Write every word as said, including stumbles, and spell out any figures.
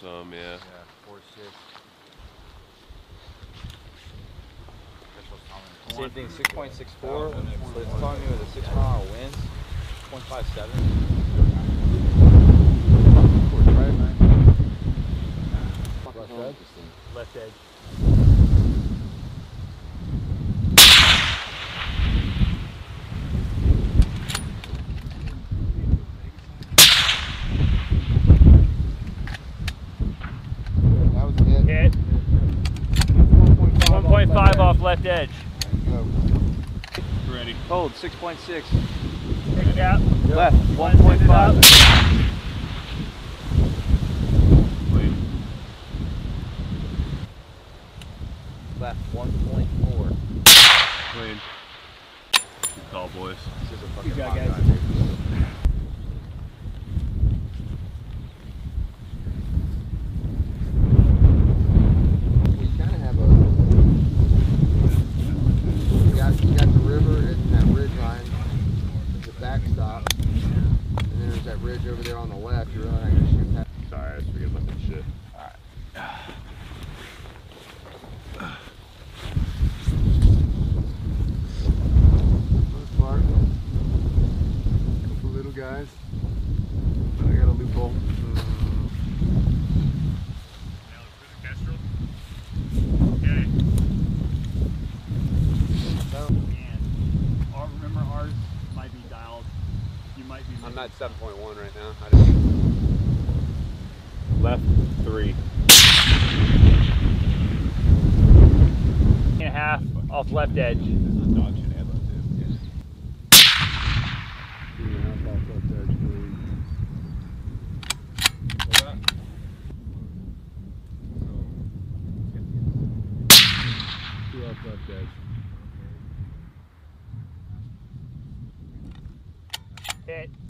some, yeah. Yeah, four, six. Same thing, six point six four. So it's telling me with a six mile an hour winds, point five seven. Left edge. one point five off left edge. Ready. Hold, six point six. Take it out. Yep. Left, one point five. Left, one point four. Clean. Good call, boys. This is a fucking good job, guys. Over there on the left, you're really not gonna shoot that. Sorry, I was forgetting about that shit. Alright. First part. Couple little guys. I got a loophole. Okay. So, and our, remember ours might be dialed. You might be. I'm at seven point one right now. I just... Left three. And a half off left edge. This is a dog shit headlight, dude. Two and a half off left edge, please. Hold on. Two off left edge. Hit.